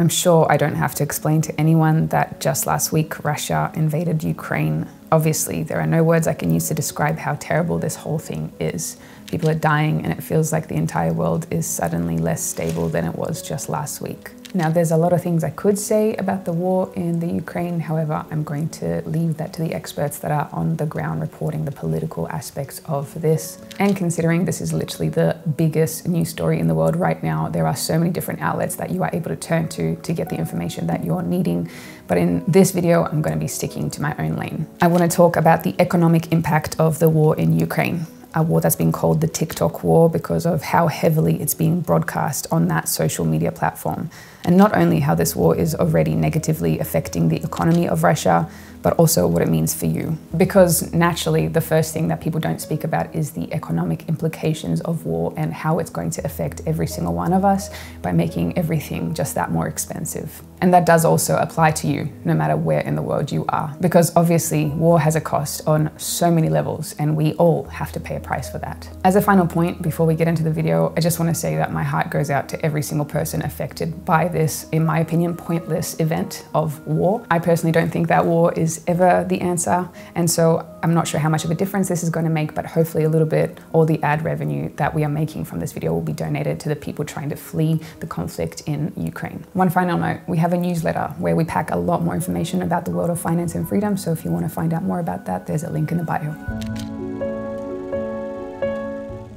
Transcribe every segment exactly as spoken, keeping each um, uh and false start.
I'm sure I don't have to explain to anyone that just last week Russia invaded Ukraine. Obviously, there are no words I can use to describe how terrible this whole thing is. People are dying and it feels like the entire world is suddenly less stable than it was just last week. Now, there's a lot of things I could say about the war in the Ukraine. However, I'm going to leave that to the experts that are on the ground reporting the political aspects of this. And considering this is literally the biggest news story in the world right now, there are so many different outlets that you are able to turn to to get the information that you're needing. But in this video, I'm going to be sticking to my own lane. I want to talk about the economic impact of the war in Ukraine. A war that's been called the TikTok war because of how heavily it's being broadcast on that social media platform. And not only how this war is already negatively affecting the economy of Russia, but also what it means for you. Because naturally, the first thing that people don't speak about is the economic implications of war and how it's going to affect every single one of us by making everything just that more expensive. And that does also apply to you, no matter where in the world you are. Because obviously, war has a cost on so many levels, and we all have to pay a price for that. As a final point, before we get into the video, I just want to say that my heart goes out to every single person affected by this, in my opinion, pointless event of war. I personally don't think that war is is ever the answer. And so I'm not sure how much of a difference this is going to make, but hopefully a little bit, all the ad revenue that we are making from this video will be donated to the people trying to flee the conflict in Ukraine. One final note, we have a newsletter where we pack a lot more information about the world of finance and freedom. So if you want to find out more about that, there's a link in the bio.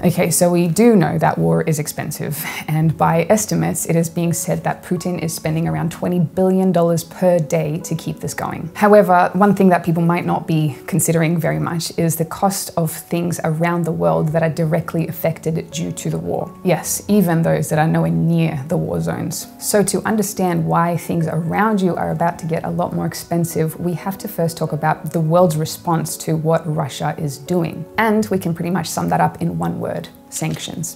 Okay, so we do know that war is expensive, and by estimates, it is being said that Putin is spending around twenty billion dollars per day to keep this going. However, one thing that people might not be considering very much is the cost of things around the world that are directly affected due to the war. Yes, even those that are nowhere near the war zones. So to understand why things around you are about to get a lot more expensive, we have to first talk about the world's response to what Russia is doing. And we can pretty much sum that up in one word. Sanctions.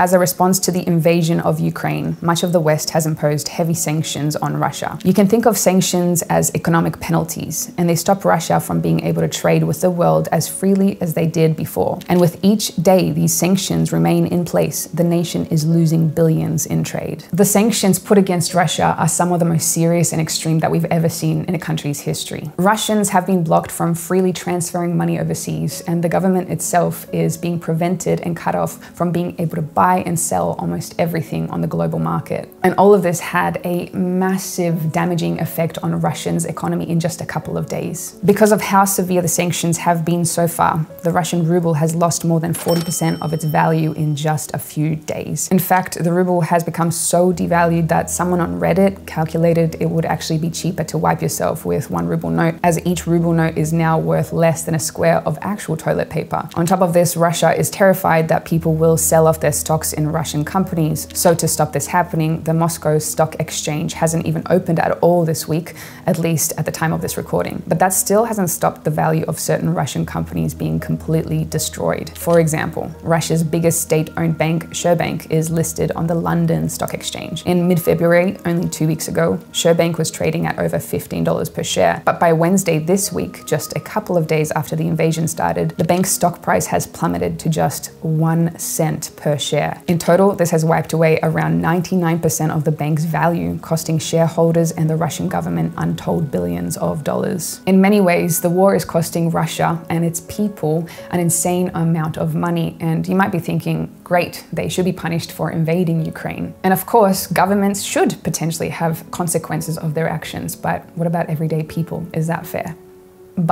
As a response to the invasion of Ukraine, much of the West has imposed heavy sanctions on Russia. You can think of sanctions as economic penalties, and they stop Russia from being able to trade with the world as freely as they did before. And with each day these sanctions remain in place, the nation is losing billions in trade. The sanctions put against Russia are some of the most serious and extreme that we've ever seen in a country's history. Russians have been blocked from freely transferring money overseas, and the government itself is being prevented and cut off from being able to buy and sell almost everything on the global market. And all of this had a massive damaging effect on Russia's economy in just a couple of days. Because of how severe the sanctions have been so far, the Russian ruble has lost more than forty percent of its value in just a few days. In fact, the ruble has become so devalued that someone on Reddit calculated it would actually be cheaper to wipe yourself with one ruble note, as each ruble note is now worth less than a square of actual toilet paper. On top of this, Russia is terrified that people will sell off their stock in Russian companies. So to stop this happening, the Moscow Stock Exchange hasn't even opened at all this week, at least at the time of this recording. But that still hasn't stopped the value of certain Russian companies being completely destroyed. For example, Russia's biggest state-owned bank, Sberbank, is listed on the London Stock Exchange. In mid-February, only two weeks ago, Sberbank was trading at over fifteen dollars per share. But by Wednesday this week, just a couple of days after the invasion started, the bank's stock price has plummeted to just one cent per share. In total, this has wiped away around ninety-nine percent of the bank's value, costing shareholders and the Russian government untold billions of dollars. In many ways, the war is costing Russia and its people an insane amount of money. And you might be thinking, great, they should be punished for invading Ukraine. And of course, governments should potentially have consequences of their actions. But what about everyday people? Is that fair?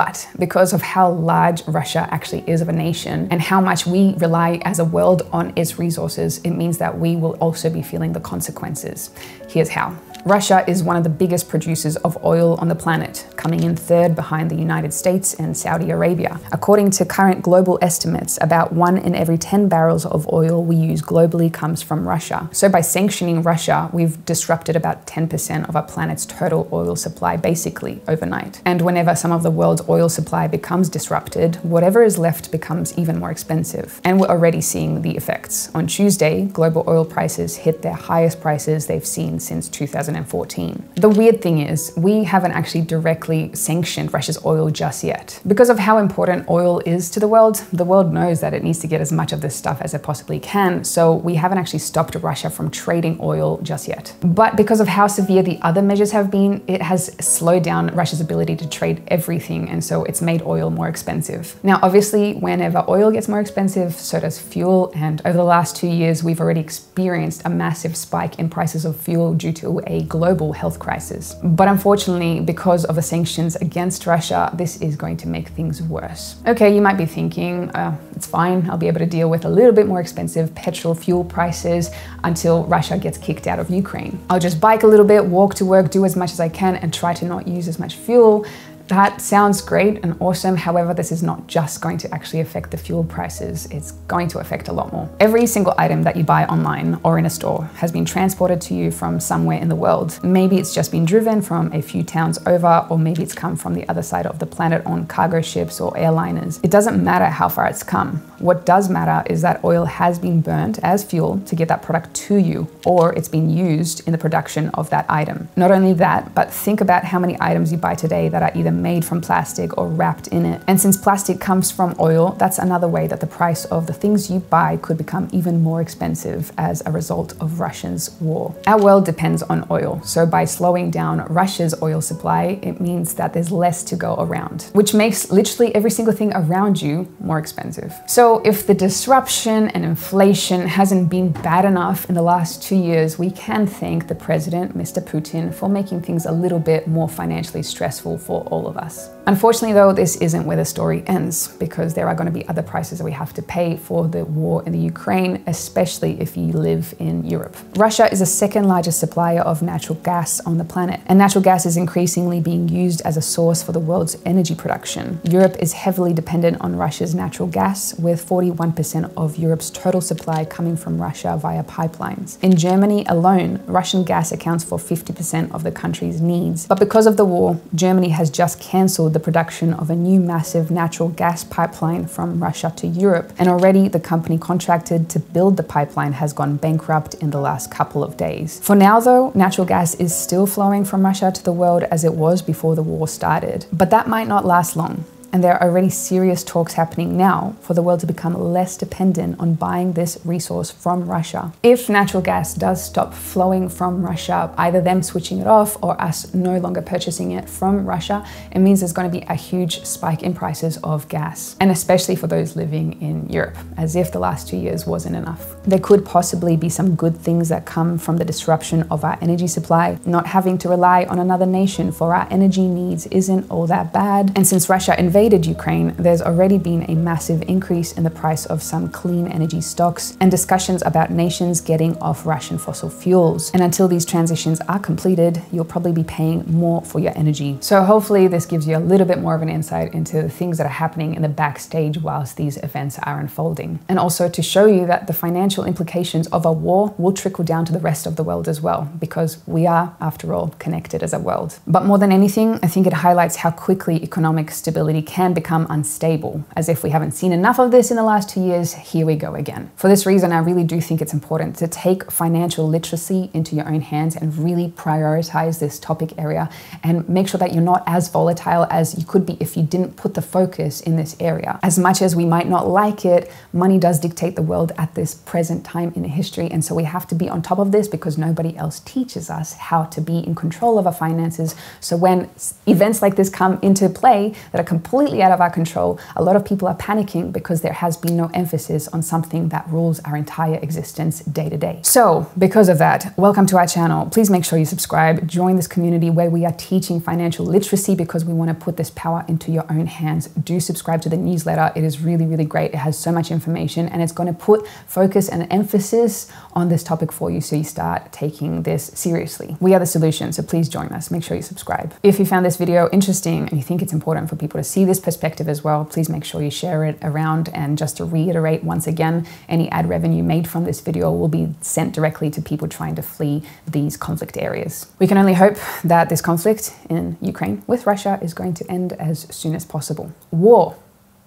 But because of how large Russia actually is of a nation and how much we rely as a world on its resources, it means that we will also be feeling the consequences. Here's how. Russia is one of the biggest producers of oil on the planet, coming in third behind the United States and Saudi Arabia. According to current global estimates, about one in every ten barrels of oil we use globally comes from Russia. So by sanctioning Russia, we've disrupted about ten percent of our planet's total oil supply, basically overnight. And whenever some of the world's world's oil supply becomes disrupted, whatever is left becomes even more expensive. And we're already seeing the effects. On Tuesday, global oil prices hit their highest prices they've seen since two thousand fourteen. The weird thing is, we haven't actually directly sanctioned Russia's oil just yet. Because of how important oil is to the world, the world knows that it needs to get as much of this stuff as it possibly can, so we haven't actually stopped Russia from trading oil just yet. But because of how severe the other measures have been, it has slowed down Russia's ability to trade everything, and so it's made oil more expensive. Now, obviously, whenever oil gets more expensive, so does fuel, and over the last two years, we've already experienced a massive spike in prices of fuel due to a global health crisis. But unfortunately, because of the sanctions against Russia, this is going to make things worse. Okay, you might be thinking, uh, it's fine, I'll be able to deal with a little bit more expensive petrol fuel prices until Russia gets kicked out of Ukraine. I'll just bike a little bit, walk to work, do as much as I can, and try to not use as much fuel. That sounds great and awesome. However, this is not just going to actually affect the fuel prices. It's going to affect a lot more. Every single item that you buy online or in a store has been transported to you from somewhere in the world. Maybe it's just been driven from a few towns over, or maybe it's come from the other side of the planet on cargo ships or airliners. It doesn't matter how far it's come. What does matter is that oil has been burnt as fuel to get that product to you, or it's been used in the production of that item. Not only that, but think about how many items you buy today that are either made from plastic or wrapped in it. And since plastic comes from oil, that's another way that the price of the things you buy could become even more expensive as a result of Russia's war. Our world depends on oil, so by slowing down Russia's oil supply, it means that there's less to go around, which makes literally every single thing around you more expensive. So if the disruption and inflation hasn't been bad enough in the last two years, we can thank the president, Mister Putin, for making things a little bit more financially stressful for all of us. Unfortunately though, this isn't where the story ends, because there are going to be other prices that we have to pay for the war in the Ukraine, especially if you live in Europe. Russia is the second largest supplier of natural gas on the planet, and natural gas is increasingly being used as a source for the world's energy production. Europe is heavily dependent on Russia's natural gas, with forty-one percent of Europe's total supply coming from Russia via pipelines. In Germany alone, Russian gas accounts for fifty percent of the country's needs. But because of the war, Germany has just cancelled the production of a new massive natural gas pipeline from Russia to Europe, and already the company contracted to build the pipeline has gone bankrupt in the last couple of days. For now though, natural gas is still flowing from Russia to the world as it was before the war started. But that might not last long. And there are already serious talks happening now for the world to become less dependent on buying this resource from Russia. If natural gas does stop flowing from Russia, either them switching it off or us no longer purchasing it from Russia, it means there's going to be a huge spike in prices of gas, and especially for those living in Europe, as if the last two years wasn't enough. There could possibly be some good things that come from the disruption of our energy supply. Not having to rely on another nation for our energy needs isn't all that bad, and since Russia invaded Ukraine, there's already been a massive increase in the price of some clean energy stocks and discussions about nations getting off Russian fossil fuels. And until these transitions are completed, you'll probably be paying more for your energy. So hopefully this gives you a little bit more of an insight into the things that are happening in the backstage whilst these events are unfolding. And also to show you that the financial implications of a war will trickle down to the rest of the world as well, because we are, after all, connected as a world. But more than anything, I think it highlights how quickly economic stability can can become unstable. As if we haven't seen enough of this in the last two years, here we go again. For this reason, I really do think it's important to take financial literacy into your own hands and really prioritize this topic area and make sure that you're not as volatile as you could be if you didn't put the focus in this area. As much as we might not like it, money does dictate the world at this present time in history, and so we have to be on top of this because nobody else teaches us how to be in control of our finances. So when events like this come into play that are completely out of our control, a lot of people are panicking because there has been no emphasis on something that rules our entire existence day to day. So because of that, welcome to our channel. Please make sure you subscribe, join this community where we are teaching financial literacy, because we want to put this power into your own hands. Do subscribe to the newsletter. It is really, really great. It has so much information, and it's going to put focus and emphasis on this topic for you, so you start taking this seriously. We are the solution, so please join us. Make sure you subscribe. If you found this video interesting and you think it's important for people to see this perspective as well, please make sure you share it around. And just to reiterate once again, any ad revenue made from this video will be sent directly to people trying to flee these conflict areas. We can only hope that this conflict in Ukraine with Russia is going to end as soon as possible. War,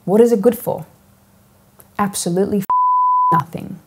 what is it good for? Absolutely nothing.